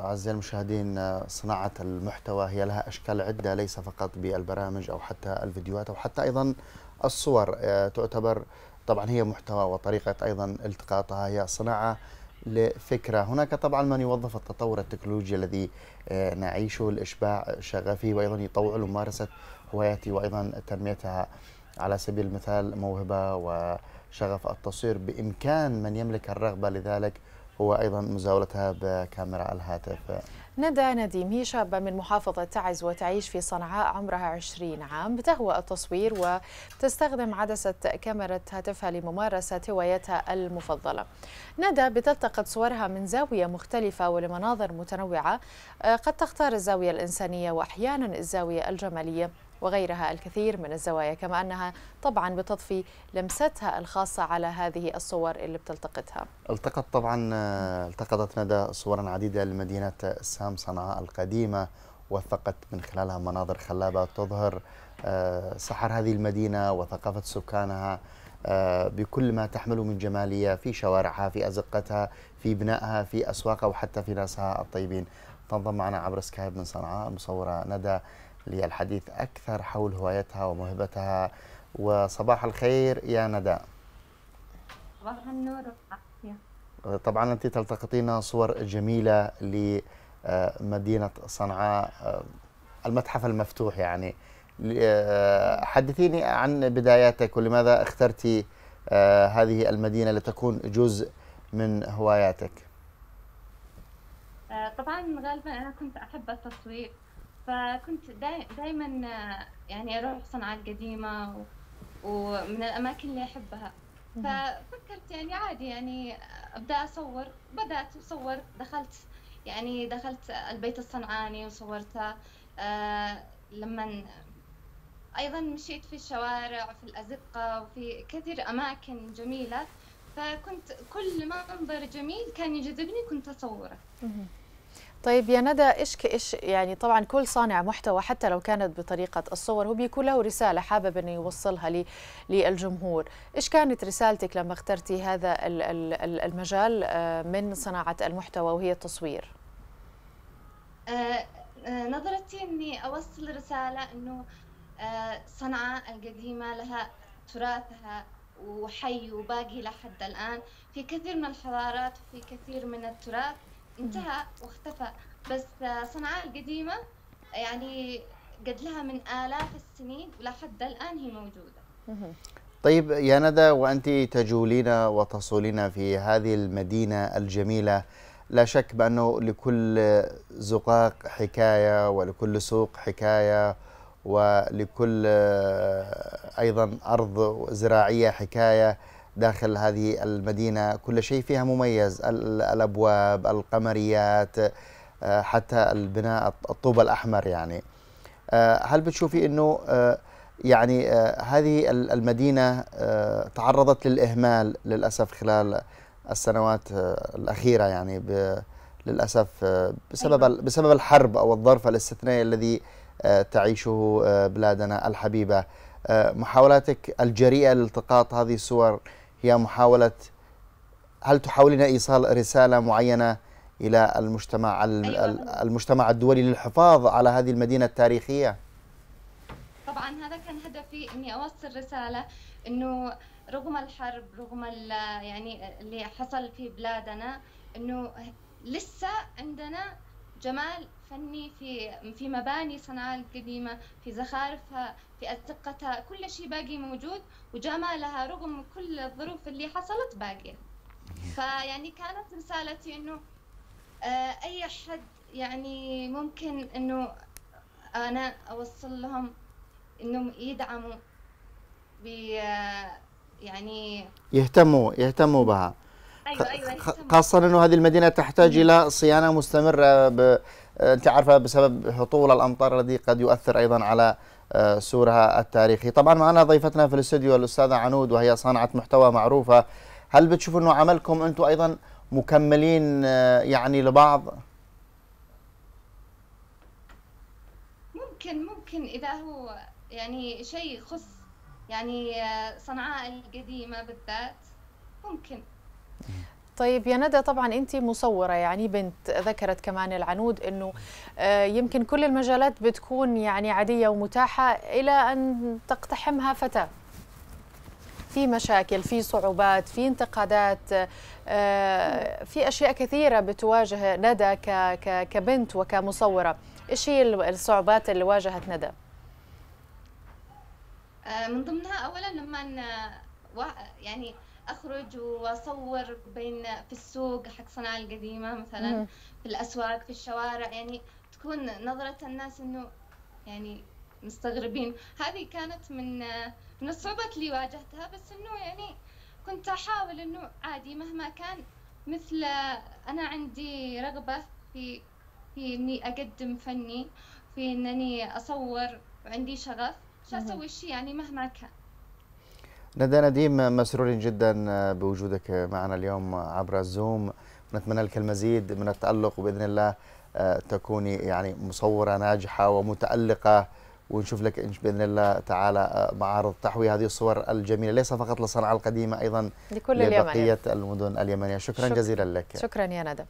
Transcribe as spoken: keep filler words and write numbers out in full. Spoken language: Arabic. أعزائي المشاهدين، صناعة المحتوى هي لها أشكال عدة، ليس فقط بالبرامج أو حتى الفيديوهات أو حتى أيضا الصور. تعتبر طبعا هي محتوى، وطريقة أيضا التقاطها هي صناعة لفكرة. هناك طبعا من يوظف التطور التكنولوجي الذي نعيشه لإشباع شغفه، وأيضا يطوع لممارسة هوايته وأيضا تنميتها. على سبيل المثال موهبة وشغف التصوير، بإمكان من يملك الرغبة لذلك هو أيضا مزاولتها بكاميرا الهاتف. ندى نديم هي شابة من محافظة تعز وتعيش في صنعاء، عمرها عشرين عام، بتهوى التصوير وتستخدم عدسة كاميرا هاتفها لممارسة هوايتها المفضلة. ندى بتلتقط صورها من زاوية مختلفة ولمناظر متنوعة، قد تختار الزاوية الإنسانية وأحيانا الزاوية الجمالية وغيرها الكثير من الزوايا، كما أنها طبعا بتضفي لمستها الخاصة على هذه الصور اللي بتلتقطها. التقط طبعا التقطت ندى صورا عديدة لمدينة السام صنعاء القديمة، وثقت من خلالها مناظر خلابة تظهر سحر هذه المدينة وثقافة سكانها بكل ما تحمله من جمالية، في شوارعها، في أزقتها، في بنائها، في أسواقها، وحتى في ناسها الطيبين. تنضم معنا عبر سكايب من صنعاء المصورة ندى للحديث أكثر حول هوايتها وموهبتها. وصباح الخير يا ندى. صباح النور والعافية. طبعا أنت تلتقطين صور جميلة لمدينة صنعاء، المتحف المفتوح. يعني حدثيني عن بداياتك ولماذا اخترتي هذه المدينة لتكون جزء من هواياتك؟ طبعا غالبا أنا كنت أحب التصوير، فكنت دائما يعني أروح صنعاء القديمة ومن الأماكن اللي أحبها، ففكرت يعني عادي يعني أبدأ أصور. بدأت وصورت، دخلت يعني دخلت البيت الصنعاني وصورته، لما أيضا مشيت في الشوارع في الأزقة وفي كثير أماكن جميلة، فكنت كل منظر جميل كان يجذبني كنت أصوره. طيب يا ندى، ايش ايش يعني طبعا كل صانع محتوى حتى لو كانت بطريقه الصور هو بيكون له رساله حابب انه يوصلها للجمهور، ايش كانت رسالتك لما اخترتي هذا المجال من صناعه المحتوى وهي التصوير؟ نظرتي اني اوصل رساله انه صنعاء القديمه لها تراثها وحي وباقي لحد الان، في كثير من الحضارات وفي كثير من التراث انتهى واختفى، بس صنعاء القديمة يعني قد لها من آلاف السنين ولحد الآن هي موجودة. طيب يا ندى، وأنت تجولين وتصولين في هذه المدينة الجميلة، لا شك بأنه لكل زقاق حكاية ولكل سوق حكاية ولكل أيضا أرض زراعية حكاية. داخل هذه المدينة كل شيء فيها مميز، الأبواب، القمريات، حتى البناء، الطوب الأحمر. يعني هل بتشوفي أنه يعني هذه المدينة تعرضت للإهمال للأسف خلال السنوات الأخيرة، يعني للأسف بسبب بسبب الحرب أو الظرف الاستثنائي الذي تعيشه بلادنا الحبيبة؟ محاولاتك الجريئة لالتقاط هذه الصور هي محاولة، هل تحاولين إيصال رسالة معينة إلى المجتمع أيوة. المجتمع الدولي للحفاظ على هذه المدينة التاريخية؟ طبعا هذا كان هدفي، إني أوصل رسالة إنه رغم الحرب، رغم يعني اللي حصل في بلادنا، إنه لسه عندنا جمال فني في في مباني صنعاء القديمة، في زخارفها، في أزقتها، كل شيء باقي موجود، وجمالها رغم كل الظروف اللي حصلت باقية. فيعني كانت رسالتي إنه أي حد يعني ممكن إنه أنا أوصل لهم إنهم يدعموا ب يعني يهتموا يهتموا بها. أيوة أيوة خاصة أنه هذه المدينة تحتاج إلى صيانة مستمرة، ب... أنت عارفة بسبب هطول الأمطار الذي قد يؤثر أيضا على سورها التاريخي. طبعا معنا ضيفتنا في الاستوديو الأستاذة عنود، وهي صانعة محتوى معروفة. هل بتشوفوا أنه عملكم أنتم أيضا مكملين يعني لبعض؟ ممكن ممكن إذا هو يعني شيء يخص يعني صنعاء القديمة بالذات ممكن. طيب يا ندى، طبعا انت مصوره يعني بنت، ذكرت كمان العنود انه يمكن كل المجالات بتكون يعني عاديه ومتاحه الى ان تقتحمها فتاه. في مشاكل، في صعوبات، في انتقادات، في اشياء كثيره بتواجه ندى كبنت وكمصوره. ايش هي الصعوبات اللي واجهت ندى؟ من ضمنها اولا لما يعني اخرج واصور بين في السوق حق صنعاء القديمه مثلا، في الاسواق، في الشوارع، يعني تكون نظره الناس انه يعني مستغربين. هذه كانت من من الصعوبات اللي واجهتها، بس انه يعني كنت احاول انه عادي مهما كان، مثل انا عندي رغبه في في اني اقدم فني، في انني اصور، وعندي شغف، شو اسوي الشيء يعني مهما كان. ندى نديم، مسرورين جدا بوجودك معنا اليوم عبر الزوم، ونتمنى لك المزيد من التألق، وبإذن الله تكوني يعني مصورة ناجحة ومتألقة، ونشوف لك بإذن الله تعالى معارض تحوي هذه الصور الجميلة، ليس فقط لصنعاء القديمة، أيضا لكل لبقية اليمن. المدن اليمنية. شكرا شك... جزيلا لك. شكرا يا ندى.